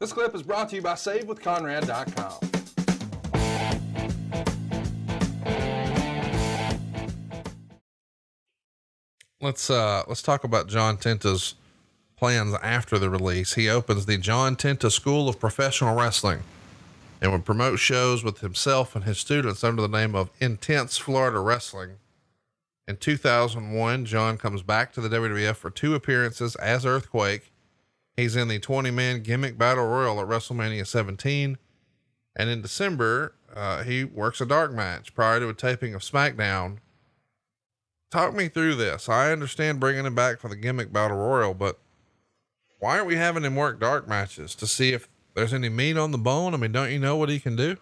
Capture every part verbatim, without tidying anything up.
This clip is brought to you by Save With Conrad dot com. Let's uh let's talk about John Tenta's plans after the release. He opens the John Tenta School of Professional Wrestling and would promote shows with himself and his students under the name of Intense Florida Wrestling. In two thousand one, John comes back to the W W F for two appearances as Earthquake. He's in the twenty man gimmick battle royal at WrestleMania seventeen. And in December, uh, he works a dark match prior to a taping of SmackDown. Talk me through this. I understand bringing him back for the gimmick battle royal, but why aren't we having him work dark matches to see if there's any meat on the bone? I mean, don't you know what he can do?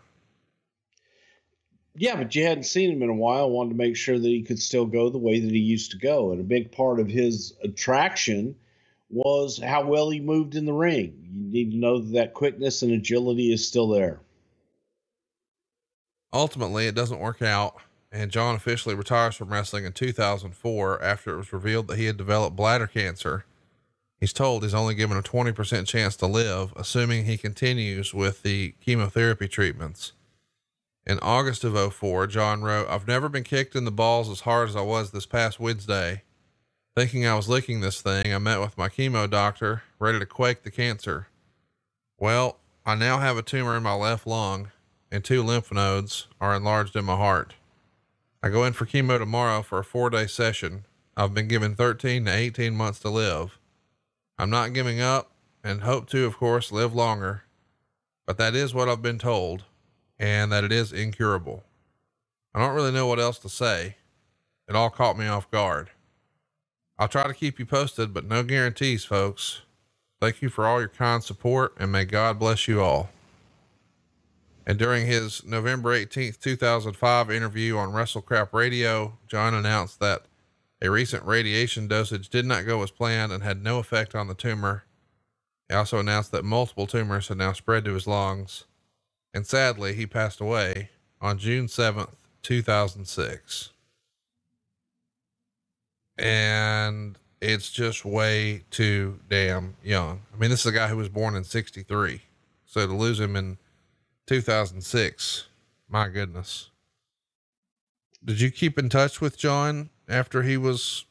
Yeah, but you hadn't seen him in a while. Wanted to make sure that he could still go the way that he used to go. And a big part of his attraction was how well he moved in the ring. You need to know that, that quickness and agility is still there. Ultimately, it doesn't work out. And John officially retires from wrestling in two thousand four after it was revealed that he had developed bladder cancer. He's told he's only given a twenty percent chance to live, assuming he continues with the chemotherapy treatments. In August of oh four, John wrote, "I've never been kicked in the balls as hard as I was this past Wednesday. Thinking I was licking this thing, I met with my chemo doctor, ready to quake the cancer. Well, I now have a tumor in my left lung, and two lymph nodes are enlarged in my heart. I go in for chemo tomorrow for a four day session. I've been given thirteen to eighteen months to live. I'm not giving up and hope to, of course, live longer, but that is what I've been told and that it is incurable. I don't really know what else to say. It all caught me off guard. I'll try to keep you posted, but no guarantees, folks. Thank you for all your kind support and may God bless you all." And during his November eighteenth, two thousand five interview on WrestleCrap Radio, John announced that a recent radiation dosage did not go as planned and had no effect on the tumor. He also announced that multiple tumors had now spread to his lungs. And sadly, he passed away on June seventh, two thousand six. And it's just way too damn young. I mean, this is a guy who was born in sixty-three. So to lose him in two thousand six, my goodness. Did you keep in touch with John after he was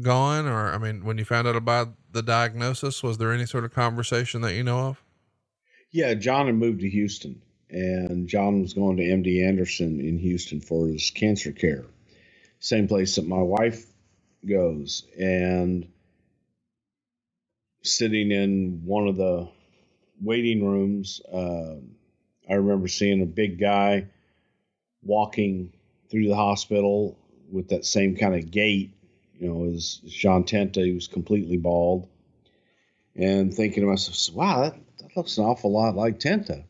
gone? Or, I mean, when you found out about the diagnosis, was there any sort of conversation that you know of? Yeah, John had moved to Houston, and John was going to M D Anderson in Houston for his cancer care. Same place that my wife goes, and sitting in one of the waiting rooms, uh, I remember seeing a big guy walking through the hospital with that same kind of gait, you know, as John Tenta. He was completely bald, and thinking to myself, wow, that, that looks an awful lot like Tenta.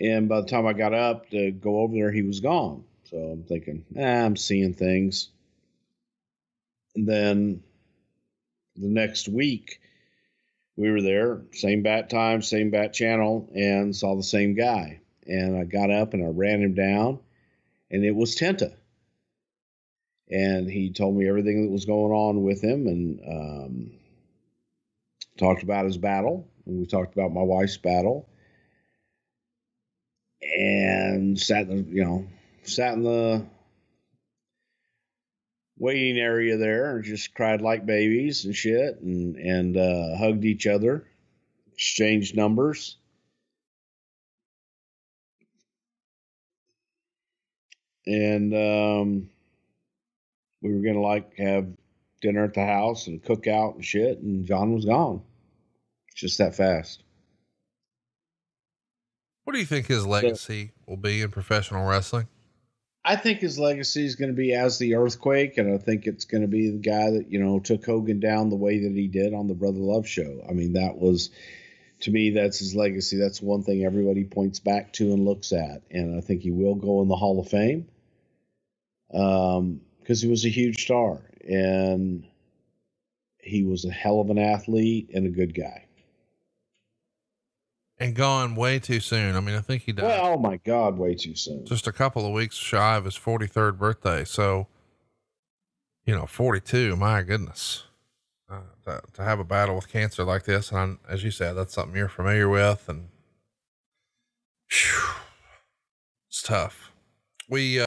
And by the time I got up to go over there, he was gone. So I'm thinking, ah, I'm seeing things. And then the next week, we were there, same bat time, same bat channel, and saw the same guy. And I got up and I ran him down, and it was Tenta. And he told me everything that was going on with him, and um, talked about his battle, and we talked about my wife's battle, and sat in the, you know, sat in the waiting area there and just cried like babies and shit, and, and, uh, hugged each other, exchanged numbers. And, um, we were going to like have dinner at the house and cook out and shit. And John was gone. Just that fast. What do you think his legacy so, will be in professional wrestling? I think his legacy is going to be as the Earthquake, and I think it's going to be the guy that, you know, took Hogan down the way that he did on the Brother Love Show. I mean, that was, to me, that's his legacy. That's one thing everybody points back to and looks at, and I think he will go in the Hall of Fame um, because he was a huge star, and he was a hell of an athlete and a good guy. And gone way too soon. I mean, I think he died. Well, oh my God, way too soon. Just a couple of weeks shy of his forty-third birthday. So, you know, forty-two, my goodness. uh, to, to have a battle with cancer like this. And I, as you said, that's something you're familiar with, and whew, it's tough. We, uh,